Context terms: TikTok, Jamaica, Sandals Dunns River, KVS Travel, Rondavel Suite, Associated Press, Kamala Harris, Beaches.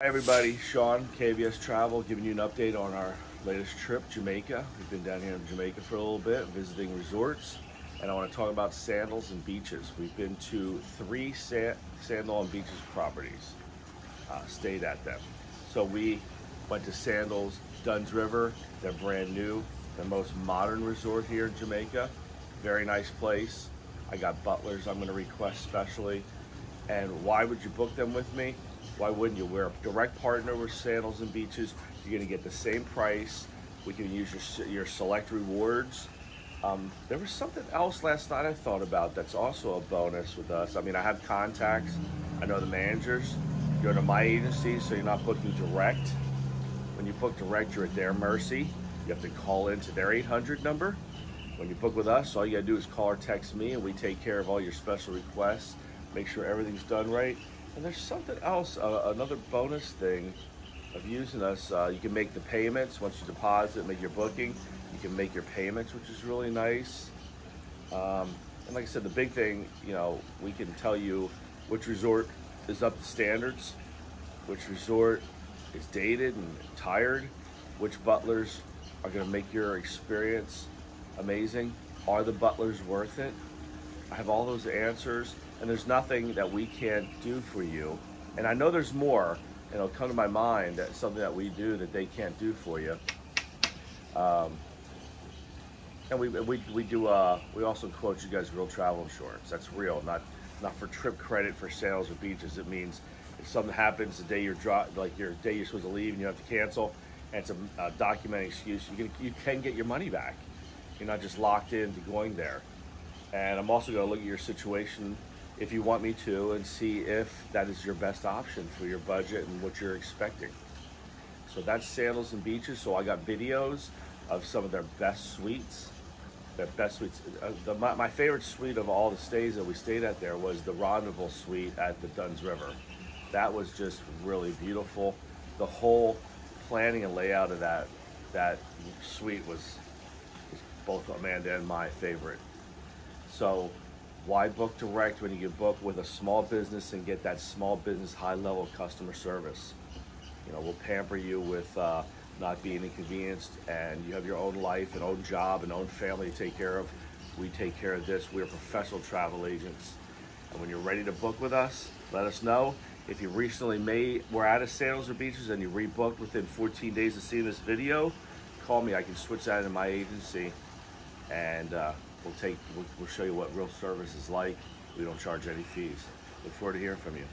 Hi everybody, Sean, KVS Travel, giving you an update on our latest trip, Jamaica. We've been down here in Jamaica for a little bit, visiting resorts, and I want to talk about sandals and beaches. We've been to three sandal and beaches properties, stayed at them. So we went to Sandals Dunns River. They're brand new, the most modern resort here in Jamaica. Very nice place. I got butlers I'm going to request specially. And why would you book them with me? Why wouldn't you? We're a direct partner with Sandals and Beaches. You're gonna get the same price. We can use your select rewards. There was something else last night I thought about that's also a bonus with us. I mean, I have contacts. I know the managers. You're to my agency, so you're not booking direct. When you book direct, you're at their mercy. You have to call into their 800 number. When you book with us, all you gotta do is call or text me, and we take care of all your special requests, make sure everything's done right. And there's something else, another bonus thing of using us. You can make the payments once you deposit, make your booking. You can make your payments, which is really nice. And like I said, the big thing, you know, we can tell you which resort is up to standards, which resort is dated and tired, which butlers are going to make your experience amazing. Are the butlers worth it? I have all those answers. And there's nothing that we can't do for you. And I know there's more, and it'll come to my mind that something that we do that they can't do for you. And we also quote you guys real travel insurance. That's real, not for trip credit for sales or beaches. It means if something happens the day you're you're supposed to leave and you have to cancel, and it's a documented excuse, you can get your money back. You're not just locked into going there. And I'm also going to look at your situation, if you want me to, and see if that is your best option for your budget and what you're expecting. So that's Sandals and Beaches. So I got videos of some of their best suites. Their best suites. My favorite suite of all the stays that we stayed at there was the Rondavel Suite at the Dunns River. That was just really beautiful. The whole planning and layout of that suite was both Amanda and my favorite. So why book direct when you can book with a small business and get that small business high-level customer service? You know, we'll pamper you with not being inconvenienced, and you have your own life, an own job, an own family to take care of. We take care of this. We're professional travel agents. And when you're ready to book with us, let us know. If you recently were out of Sandals or Beaches and you rebooked within 14 days of seeing this video, call me. I can switch that into my agency, and we'll show you what real service is like. We don't charge any fees. Look forward to hearing from you.